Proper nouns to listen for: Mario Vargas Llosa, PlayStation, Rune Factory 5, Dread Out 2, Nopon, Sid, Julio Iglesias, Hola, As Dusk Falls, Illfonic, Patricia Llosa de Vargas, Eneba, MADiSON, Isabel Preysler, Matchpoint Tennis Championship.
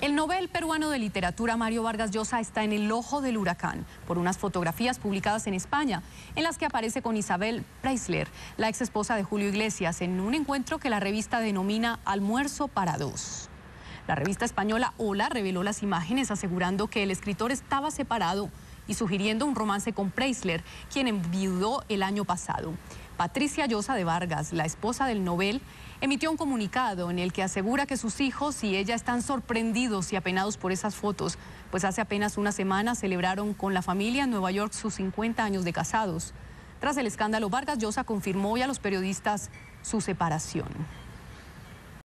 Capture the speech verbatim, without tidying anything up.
El Nobel peruano de literatura Mario Vargas Llosa está en el ojo del huracán por unas fotografías publicadas en España en las que aparece con Isabel Preysler, la ex esposa de Julio Iglesias, en un encuentro que la revista denomina Almuerzo para dos. La revista española Hola reveló las imágenes asegurando que el escritor estaba separado y sugiriendo un romance con Preysler, quien enviudó el año pasado. Patricia Llosa de Vargas, la esposa del Nobel, emitió un comunicado en el que asegura que sus hijos y ella están sorprendidos y apenados por esas fotos, pues hace apenas una semana celebraron con la familia en Nueva York sus cincuenta años de casados. Tras el escándalo, Vargas Llosa confirmó hoy a los periodistas su separación.